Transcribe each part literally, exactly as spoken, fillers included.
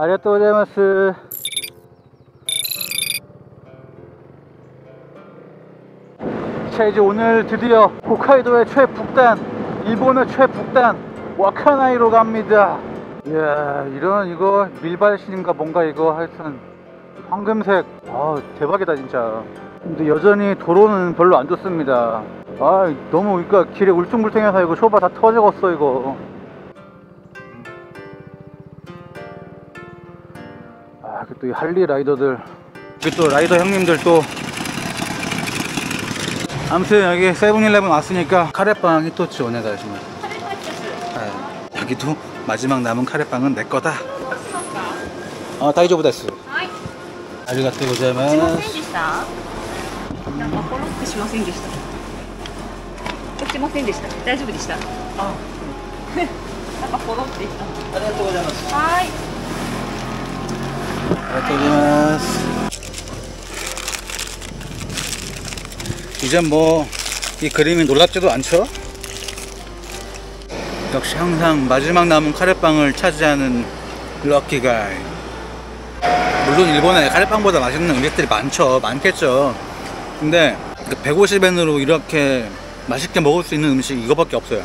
ありがとうございます。자, 이제 오늘 드디어 홋카이도의 최북단, 일본의 최북단 와카나이로 갑니다. 이야, 이런 이거 밀발신인가 뭔가 이거 하여튼 황금색, 아 대박이다 진짜. 근데 여전히 도로는 별로 안 좋습니다. 아 너무 그러니까 길에 울퉁불퉁해서 이거 쇼바 다 터져갔어 이거. 아, 그 또 이 할리 라이더들, 그 또 라이더 형님들 또. 아무튼 여기 세븐일레븐 왔으니까 카레빵 히토치 오네가이시마스. 네. 여기도 마지막 남은 카레빵은 내 거다. 아, 다이조부 데스. 아리가또 고자이마스. 아리가또 고자이마스. 이제 뭐 이 그림이 놀랍지도 않죠? 역시 항상 마지막 남은 카레빵을 차지하는 럭키가이. 물론 일본에 카레빵보다 맛있는 음식들이 많죠. 많겠죠. 근데 백오십 엔으로 이렇게 맛있게 먹을 수 있는 음식 이거밖에 없어요.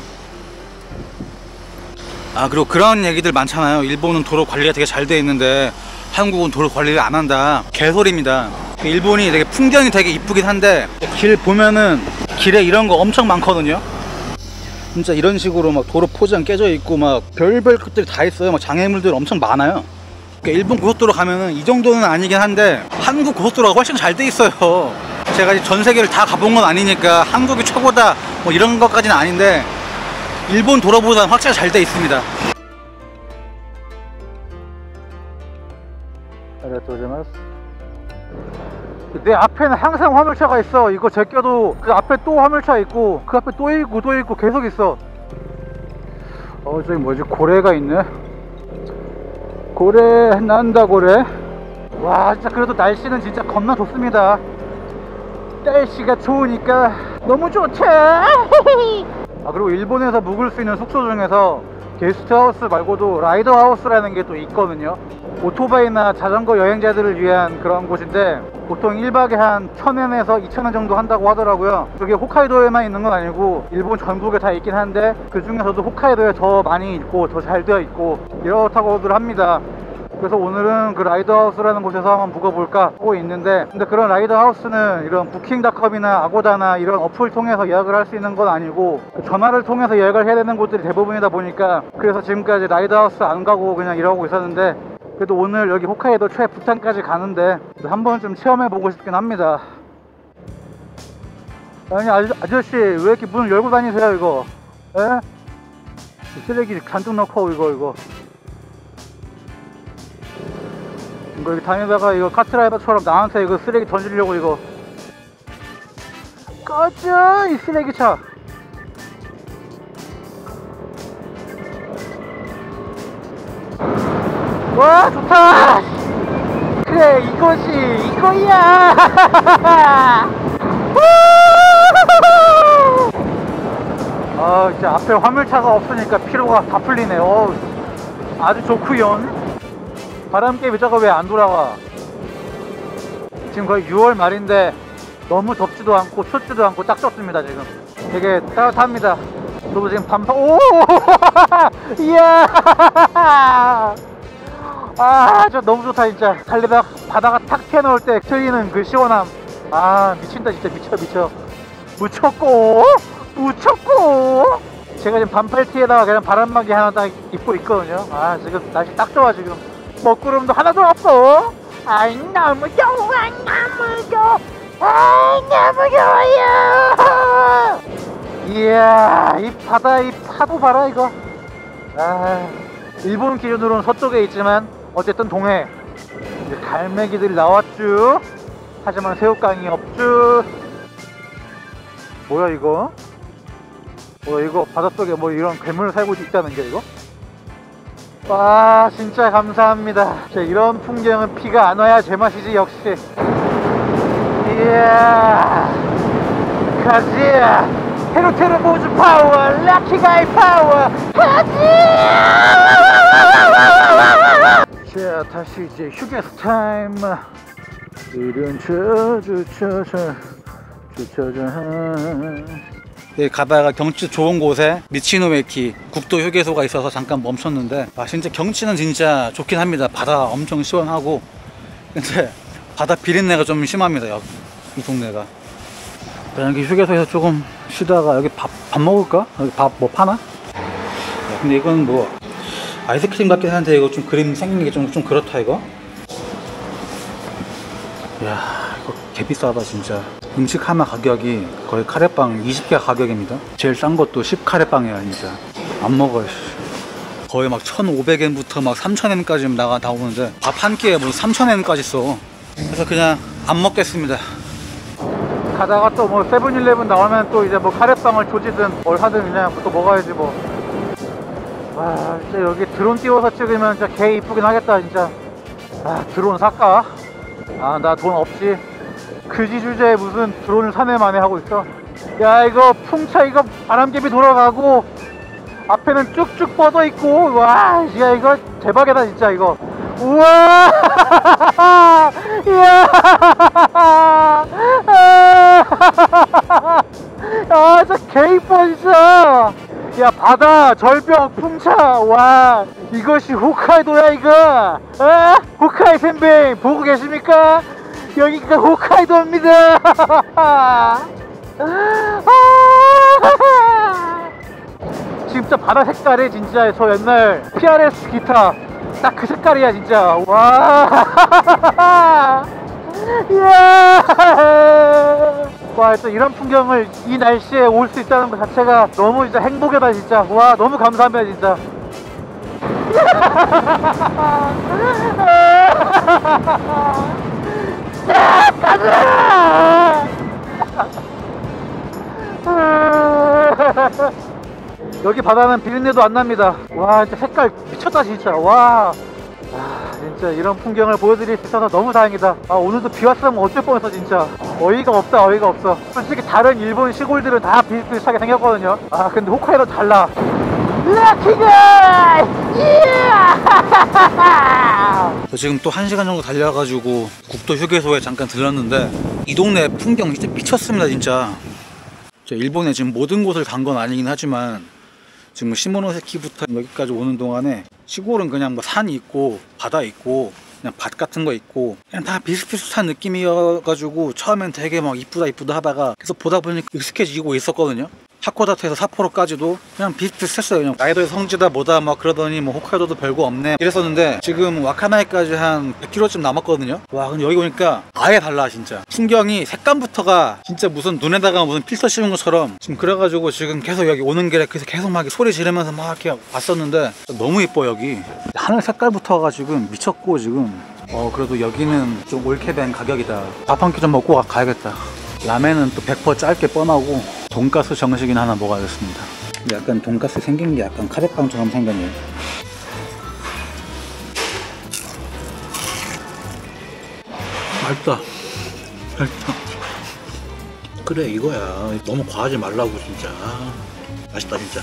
아, 그리고 그런 얘기들 많잖아요. 일본은 도로 관리가 되게 잘 돼 있는데 한국은 도로 관리를 안 한다. 개소리입니다. 일본이 되게 풍경이 되게 이쁘긴 한데 길 보면은 길에 이런 거 엄청 많거든요. 진짜 이런 식으로 막 도로 포장 깨져 있고 막 별별 것들이 다 있어요. 막 장애물들 엄청 많아요. 그러니까 일본 고속도로 가면은 이 정도는 아니긴 한데 한국 고속도로가 훨씬 잘 돼 있어요. 제가 이제 전 세계를 다 가본 건 아니니까 한국이 최고다 뭐 이런 것까지는 아닌데 일본 도로보다는 확실히 잘 돼 있습니다. 감사합니다. 내 앞에는 항상 화물차가 있어. 이거 제껴도 그 앞에 또 화물차 있고 그 앞에 또 있고 또 있고 계속 있어. 어, 저기 뭐지? 고래가 있네. 고래 난다 고래. 와, 진짜 그래도 날씨는 진짜 겁나 좋습니다. 날씨가 좋으니까 너무 좋지. 아, 그리고 일본에서 묵을 수 있는 숙소 중에서 게스트하우스 말고도 라이더하우스라는 게 또 있거든요. 오토바이나 자전거 여행자들을 위한 그런 곳인데 보통 일 박에 한 천 엔에서 이천 엔 정도 한다고 하더라고요. 그게 홋카이도에만 있는 건 아니고 일본 전국에 다 있긴 한데 그 중에서도 홋카이도에 더 많이 있고 더 잘 되어 있고 이렇다고들 합니다. 그래서 오늘은 그 라이더하우스라는 곳에서 한번 묵어볼까 하고 있는데, 근데 그런 라이더하우스는 이런 부킹닷컴이나 아고다나 이런 어플 통해서 예약을 할 수 있는 건 아니고 전화를 통해서 예약을 해야 되는 곳들이 대부분이다 보니까 그래서 지금까지 라이더하우스 안 가고 그냥 이러고 있었는데 그래도 오늘 여기 홋카이도 최북단까지 가는데 한 번쯤 체험해보고 싶긴 합니다. 아니 아저, 아저씨 왜 이렇게 문을 열고 다니세요 이거? 에? 쓰레기 잔뜩 넣고 이거 이거 이거 여기 다니다가 이거 카트라이더처럼 나한테 이거 쓰레기 던지려고 이거 꺼져 이 쓰레기차. 와 좋다. 그래 이것이 이거야. 아, 이제 앞에 화물차가 없으니까 피로가 다 풀리네. 요 아주 좋구요. 바람개비 저거 왜 안 돌아와? 지금 거의 유월 말인데 너무 덥지도 않고 춥지도 않고 딱 좋습니다. 지금 되게 따뜻합니다. 저도 지금 반팔. 오 이야. 아, 저 너무 좋다 진짜. 달리다가 바다가 탁 튀어나올 때 틀리는 그 시원함. 아 미친다 진짜. 미쳐 미쳐 무쳤고 무쳤고. 제가 지금 반팔티에다가 그냥 바람막이 하나 딱 입고 있거든요. 아 지금 날씨 딱 좋아. 지금 먹구름도 하나도 없어. 아이 너무 좋아 너무 좋아 아이 너무 좋아요. 이야 이 바다 이 파도 봐라 이거. 아 일본 기준으로는 서쪽에 있지만 어쨌든 동해. 이제 갈매기들이 나왔쥬. 하지만 새우깡이 없쥬. 뭐야 이거? 뭐야 이거 바닷속에 뭐 이런 괴물 살고 있다는 게 이거? 와 진짜 감사합니다. 진짜 이런 풍경은 비가 안 와야 제맛이지 역시. 이야 가지야 헤로테르 모즈 파워 럭키가이 파워 가지. 자, 다시 이제 휴게소 타임. 이른 주차장 주차장. 여기 가다가 경치 좋은 곳에 미치노메키 국도 휴게소가 있어서 잠깐 멈췄는데, 아 진짜 경치는 진짜 좋긴 합니다. 바다 엄청 시원하고, 근데 바다 비린내가 좀 심합니다. 여기 이 동네가. 여기 휴게소에서 조금 쉬다가 여기 밥, 밥 먹을까? 여기 밥 뭐 파나? 야, 근데 이건 뭐 아이스크림 같긴 한데 이거 좀 그림 생긴 게 좀 좀 그렇다 이거. 야 이거 개비싸다 진짜. 음식 하나 가격이 거의 카레빵 이십 개 가격입니다. 제일 싼 것도 십 카레빵이야 진짜. 안 먹어요. 거의 막 천오백 엔부터 막 삼천 엔까지 나가 나오는데 밥 한 끼에 뭐 삼천 엔까지 써. 그래서 그냥 안 먹겠습니다. 가다가 또 뭐 세븐일레븐 나오면 또 이제 뭐 카레빵을 조지든 뭘 하든 그냥 또 먹어야지 뭐. 와 진짜 여기 드론 띄워서 찍으면 진짜 개 이쁘긴 하겠다 진짜. 아 드론 살까? 아 나 돈 없지. 그지 주제에 무슨 드론을 사내 만에 하고 있어. 야 이거 풍차 이거 바람개비 돌아가고 앞에는 쭉쭉 뻗어 있고, 와 야 이거 대박이다 진짜 이거. 우와 이야 아 진짜 개 이뻐 진짜. 야 바다 절벽 풍차, 와 이것이 홋카이도야 이거. 아 홋카이 선배 보고 계십니까? 여기가 홋카이도입니다. 진짜 바다 색깔이 진짜 저 옛날 피 알 에스 기타 딱 그 색깔이야 진짜. 와 와 또 이런 풍경을 이 날씨에 올 수 있다는 것 자체가 너무 진짜 행복이다 진짜. 와 너무 감사합니다 진짜. 야! 가자! 여기 바다는 비린내도 안 납니다. 와 진짜 색깔 미쳤다 진짜. 와 아, 진짜 이런 풍경을 보여드릴 수 있어서 너무 다행이다. 아 오늘도 비 왔으면 어쩔 뻔했어 진짜. 어이가 없다 어이가 없어. 솔직히 다른 일본 시골들은 다 비슷비슷하게 생겼거든요. 아 근데 홋카이도 달라. 락키가! 저 지금 또 한 시간 정도 달려가지고 국도 휴게소에 잠깐 들렀는데 이 동네 풍경 진짜 미쳤습니다 진짜. 저 일본에 지금 모든 곳을 간 건 아니긴 하지만 지금 시모노세키부터 여기까지 오는 동안에 시골은 그냥 뭐 산 있고 바다 있고 그냥 밭 같은 거 있고 그냥 다 비슷비슷한 느낌이어가지고 처음엔 되게 막 이쁘다 이쁘다 하다가 계속 보다 보니까 익숙해지고 있었거든요. 하코다테에서 삿포로까지도 그냥 비슷비슷했어요. 그냥 나이도의 성지다 뭐다 막 그러더니 뭐 홋카이도도 별거 없네 이랬었는데 지금 와카나이까지 한 백 킬로미터쯤 남았거든요. 와 근데 여기 오니까 아예 달라 진짜. 풍경이 색감부터가 진짜 무슨 눈에다가 무슨 필터 씌운 것처럼 지금. 그래가지고 지금 계속 여기 오는 길에 계속 계속 막 소리 지르면서 막 이렇게 왔었는데 너무 이뻐 여기. 하늘 색깔부터가 지금 미쳤고 지금. 어 그래도 여기는 좀 옳게 된 가격이다. 밥 한 끼 좀 먹고 가야겠다. 라멘은 또 백 퍼센트 짧게 뻔하고 돈가스 정식이나 하나 먹어야겠습니다. 약간 돈가스 생긴 게 약간 카레빵처럼 생겼네요. 맛있다 맛있다. 그래 이거야. 너무 과하지 말라고 진짜. 맛있다 진짜.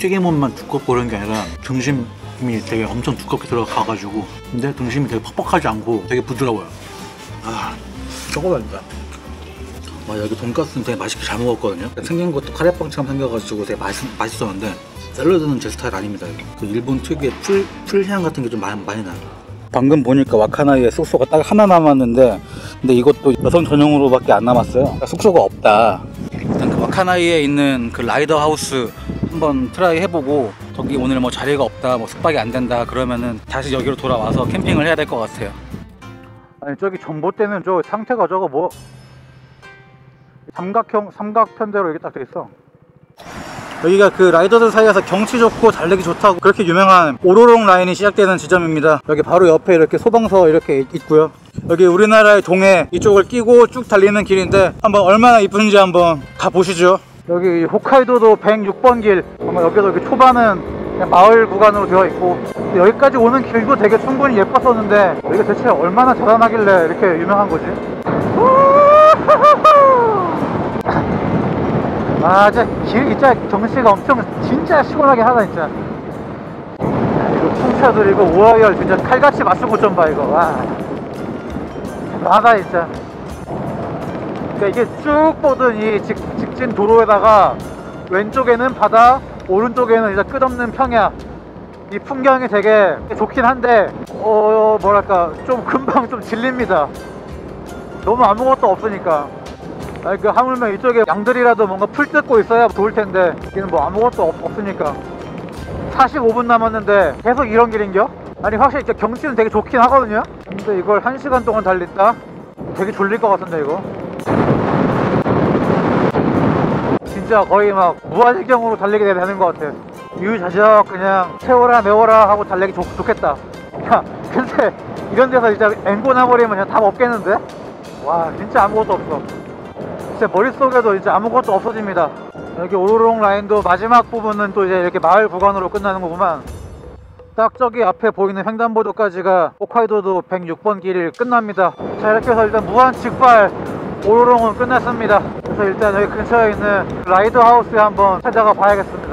튀김옷만 두껍고 그런 게 아니라 등심이 되게 엄청 두껍게 들어가가지고 근데 등심이 되게 퍽퍽하지 않고 되게 부드러워요. 아 저거라니까. 와 여기 돈가스는 되게 맛있게 잘 먹었거든요. 생긴 것도 카레빵처럼 생겨가지고 되게 맛있, 맛있었는데 샐러드는 제 스타일 아닙니다. 그 일본 특유의 풀, 풀향 같은 게 좀 많이, 많이 나요. 방금 보니까 와카나이에 숙소가 딱 하나 남았는데 근데 이것도 여성 전용으로 밖에 안 남았어요. 그러니까 숙소가 없다. 일단 그 와카나이에 있는 그 라이더 하우스 한번 트라이 해보고 저기 오늘 뭐 자리가 없다 뭐 숙박이 안 된다 그러면은 다시 여기로 돌아와서 캠핑을 해야 될 것 같아요. 아니 저기 전봇대는 저 상태가 저거 뭐 삼각형 삼각편대로 이게 딱 돼 있어. 여기가 그 라이더들 사이에서 경치 좋고 달리기 좋다고 그렇게 유명한 오로롱 라인이 시작되는 지점입니다. 여기 바로 옆에 이렇게 소방서 이렇게 있고요. 여기 우리나라의 동해 이쪽을 끼고 쭉 달리는 길인데 한번 얼마나 이쁜지 한번 가보시죠. 여기 홋카이도도 백육 번 길. 아마 여기서 여기 초반은 그냥 마을 구간으로 되어 있고 여기까지 오는 길도 되게 충분히 예뻤었는데 여기가 대체 얼마나 자라나길래 이렇게 유명한 거지? 아 진짜 길 진짜 경치가 엄청 진짜 시원하게 하다 진짜. 풍차들이고 우아열 진짜 칼같이 맞추고 좀 봐 이거. 와 나다 진짜. 그러니까 이게 쭉 뻗은 이 직, 직진 도로에다가 왼쪽에는 바다, 오른쪽에는 진짜 끝없는 평야. 이 풍경이 되게 좋긴 한데 어 뭐랄까 좀 금방 좀 질립니다. 너무 아무것도 없으니까. 아니 그 하물며 이쪽에 양들이라도 뭔가 풀 뜯고 있어야 좋을 텐데 여기는 뭐 아무것도 없, 없으니까. 사십오 분 남았는데 계속 이런 길인겨? 아니 확실히 경치는 되게 좋긴 하거든요. 근데 이걸 한 시간 동안 달린다? 되게 졸릴 것 같은데 이거. 진짜 거의 막 무아지경으로 달리게 되는 것 같아요. 유유자적 그냥 채워라 메워라 하고 달리기 좋, 좋겠다. 야 근데 이런 데서 진짜 앵고 나버리면 그냥 답 없겠는데? 와 진짜 아무것도 없어. 진짜 머릿속에도 이제 아무것도 없어집니다. 여기 오로롱 라인도 마지막 부분은 또 이제 이렇게 마을 구간으로 끝나는 거구만. 딱 저기 앞에 보이는 횡단보도까지가 홋카이도도 백육 번 길이 끝납니다. 자 이렇게 해서 일단 무한 직발 오로롱은 끝났습니다. 그래서 일단 여기 근처에 있는 라이더 하우스에 한번 찾아가 봐야겠습니다.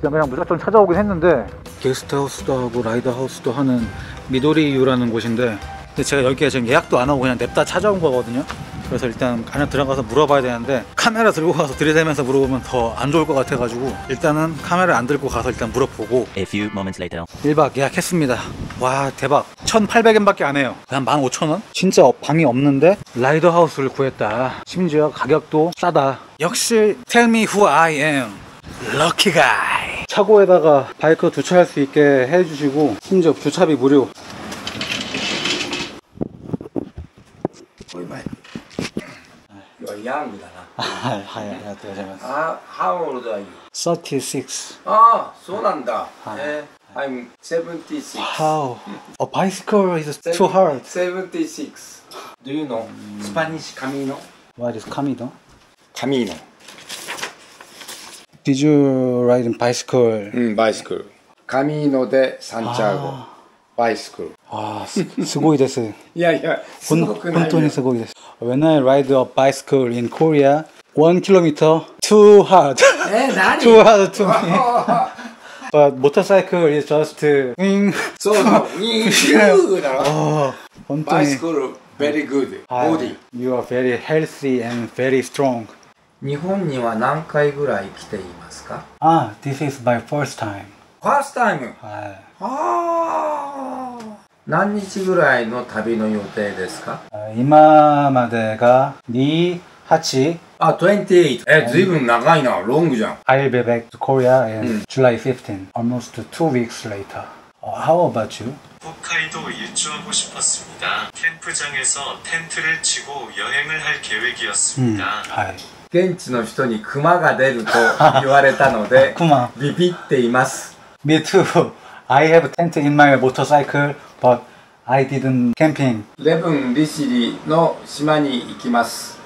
그냥 무작정 찾아오긴 했는데 게스트하우스도 하고 라이더 하우스도 하는 미도리유라는 곳인데 근데 제가 여기에 지금 예약도 안 하고 그냥 냅다 찾아온 거거든요. 그래서 일단 안에 들어가서 물어봐야 되는데 카메라 들고 가서 들이대면서 물어보면 더 안 좋을 것 같아가지고 일단은 카메라 안 들고 가서 일단 물어보고. A few moments later. 일 박 예약했습니다. 와 대박. 천팔백 엔 밖에 안 해요. 한 만 오천 원? 진짜 방이 없는데 라이더 하우스를 구했다. 심지어 가격도 싸다. 역시 Tell me who I am. Lucky guy. 차고에다가 바이크 주차할 수 있게 해주시고 심지어 주차비 무료. Young, Hi, hi, uh, how old are you? thirty-six. Ah, so 난다. Uh, I'm seventy-six. How? A bicycle is seven, too hard. seventy-six. Do you know mm. Spanish camino? What is camino? Camino. Did you ride a bicycle? Mm, bicycle. Camino de Santiago. Ah. Bicycle. Ah, 스고이데스. Yeah, yeah. 본토니 스고이데스. When I ride a bicycle in Korea, one kilometer too hard. Too hard to me. But motorcycle is just wing. So wing. Oh, bicycle very good body. You are very healthy and very strong. 일본には何回ぐらい来ていますか? Ah, this is my first time. First time. 何日ぐらいの旅の予定ですか？今までがにじゅうはち。あ、にじゅうはち。え、ずいぶん長いな、ロングじゃん。I'll be back to Korea in July fifteenth, almost two weeks later. How about you? 홋카이도 일주하고 싶었습니다. 캠프장에서 텐트를 치고 여행을 할 계획이었습니다. 現地の人にクマが出ると言われたので、ビビっています。Me too. I have a tent in my motorcycle, but I didn't camping. Eleven Rishiri no shima ni ikimasu.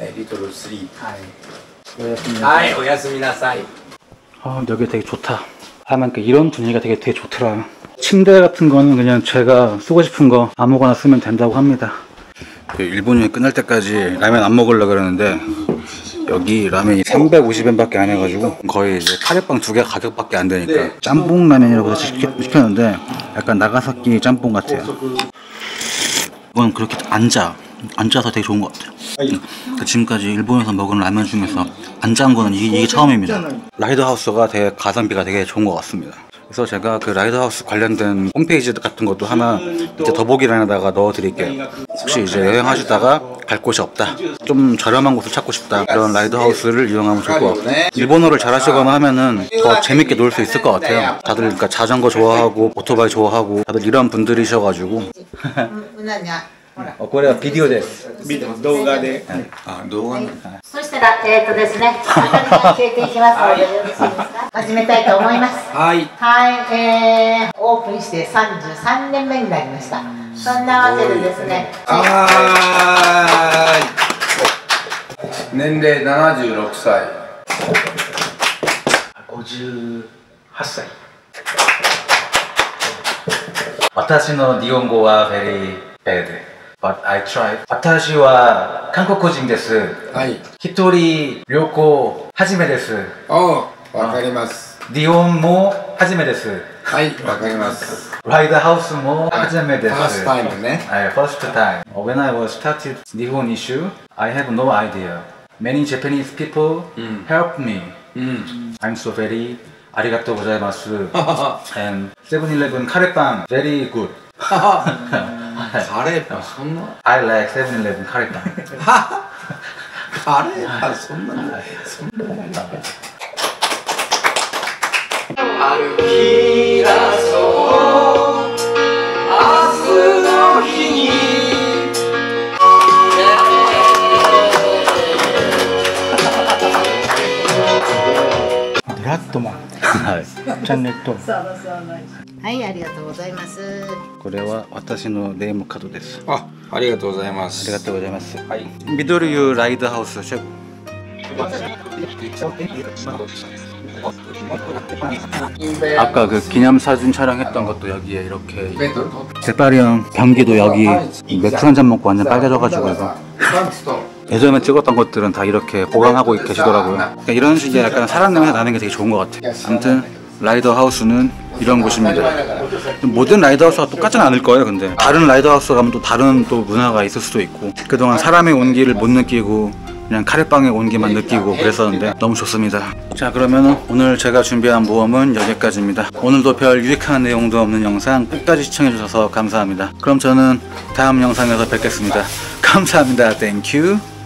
Little sleep. Hi. 오야스미나사이. 아, 여기 되게 좋다. 하여간 이런 분위기가 되게 되게 좋더라. 침대 같은 거는 그냥 제가 쓰고 싶은 거 아무거나 쓰면 된다고 합니다. 일본 여행 끝날 때까지 라면 안 먹으려고 그러는데 여기 라면이 삼백오십 엔 밖에 안 해가지고 거의 이제 카레빵 두 개 가격밖에 안 되니까 짬뽕 라면이라고 시켰는데 약간 나가사키 짬뽕 같아요. 이건 그렇게 앉아 앉아서 되게 좋은 것 같아요. 지금까지 일본에서 먹은 라면 중에서 앉아 한 거는 이게, 이게 처음입니다. 라이더 하우스가 되게 가성비가 되게 좋은 것 같습니다. 그래서 제가 그 라이더하우스 관련된 홈페이지 같은 것도 하나 이제 더보기란에다가 넣어드릴게요. 혹시 이제 여행하시다가 갈 곳이 없다, 좀 저렴한 곳을 찾고 싶다, 이런 라이더하우스를 이용하면 좋을 것 같고 일본어를 잘하시거나 하면은 더 재밌게 놀 수 있을 것 같아요. 다들 그러니까 자전거 좋아하고 오토바이 좋아하고 다들 이런 분들이셔가지고. 어, 그래 비디오 대 비디오 동화 대 아, 동화. そして、えっとですね、始めたいと思います。はい。はい。オープンしてさんじゅうさんねんめになりました。そんなわけでですね。はい。年齢 ななじゅうろくさい。 ごじゅうはっさい。 私の日本語はvery bad. But I tried. 私は韓国人です。はい。一人旅行初めです。ああ、わかります。日本も初めです。はい、わかります。ライダーハウスも初めてです。ファーストタイムね。はい、ファーストタイム。When I was started日本に州 I have no idea. Many Japanese people help me. I'm so very ありがとうございます。 And セブンイレブンカレーパン very good. カレーパンそんな I like セブンイレブンカレーパン。カレーパンそんなのそんなの歩き出そう明日の日にデラットマンチャンネルとはい、ありがとうございます。これは私のレームカードです。あ、ありがとうございます。ありがとうございます。はい、緑湯ライドハウスシェフ아까 그 기념사진 촬영했던 것도 여기에 이렇게 제 딸이 형 경기도 여기 맥주 한잔 먹고 완전 빨개져가지고 해서 예전에 찍었던 것들은 다 이렇게 보관하고 계시더라고요. 그러니까 이런 식의 약간 사람 냄새 나는 게 되게 좋은 것 같아요. 아무튼 라이더 하우스는 이런 곳입니다. 모든 라이더 하우스가 똑같진 않을 거예요. 근데 다른 라이더 하우스 가면 또 다른 또 문화가 있을 수도 있고 그동안 사람의 온기를 못 느끼고 그냥 카레빵의 온기만 느끼고 그랬었는데 너무 좋습니다. 자, 그러면 오늘 제가 준비한 모험은 여기까지입니다. 오늘도 별 유익한 내용도 없는 영상 끝까지 시청해주셔서 감사합니다. 그럼 저는 다음 영상에서 뵙겠습니다. 감사합니다. 땡큐.